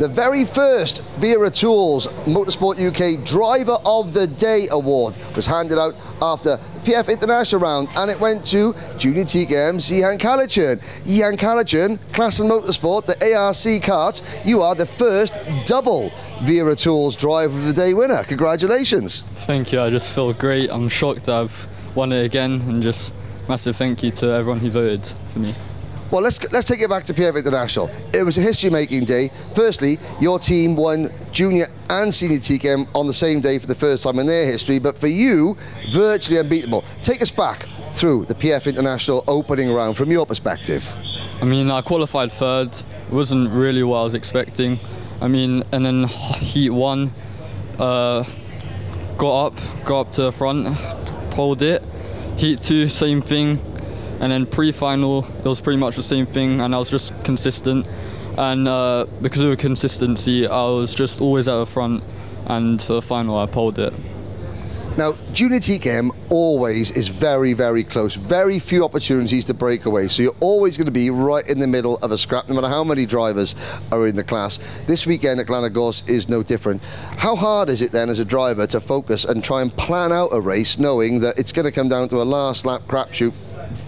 the very first Wera Tools Motorsport UK Driver of the Day award was handed out after the PF International round, and it went to Junior TKM's Yehan Kallychurn. Yehan Kallychurn, Class of Motorsport, the ARC cart, you are the first double Wera Tools Driver of the Day winner. Congratulations. Thank you, I just feel great. I'm shocked that I've won it again, and just massive thank you to everyone who voted for me. Well, let's take it back to PF International. It was a history-making day. Firstly, your team won Junior and Senior TKM on the same day for the first time in their history, but for you, virtually unbeatable. Take us back through the PF International opening round from your perspective. I mean, I qualified third. It wasn't really what I was expecting. I mean, and then heat one, got up to the front, pulled it. Heat two, same thing. And then pre-final, it was pretty much the same thing, and I was just consistent. And because of the consistency, I was just always at the front, and for the final, I polled it. Now, Junior TKM always is very, very close. Very few opportunities to break away, so you're always going to be right in the middle of a scrap, no matter how many drivers are in the class. This weekend at Glan-y-Gors is no different. How hard is it then as a driver to focus and try and plan out a race, knowing that it's going to come down to a last lap crapshoot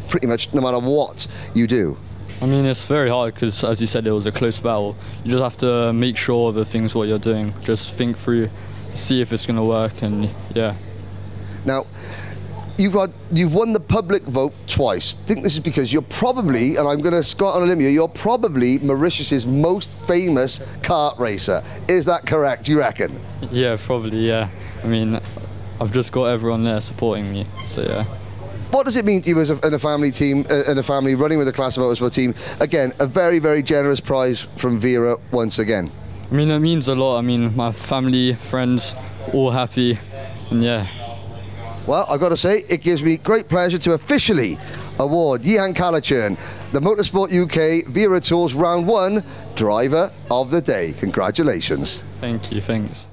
pretty much no matter what you do? I mean, it's very hard because, as you said, it was a close battle. You just have to make sure the things what you're doing, just think through, see if it's going to work, and yeah. Now, you've won the public vote twice. I think this is because you're probably, and I'm going to go out on a limb here, you're probably Mauritius's most famous kart racer. Is that correct, do you reckon? Yeah, probably, yeah. I mean, I've just got everyone there supporting me, so yeah. What does it mean to you as a family team, and a family running with a Class of Motorsport team? Again, a very, very generous prize from Wera once again. I mean, it means a lot. I mean, my family, friends, all happy, and yeah. Well, I've got to say, it gives me great pleasure to officially award Yehan Kallychurn the Motorsport UK Wera Tools Round 1 Driver of the Day. Congratulations. Thank you, thanks.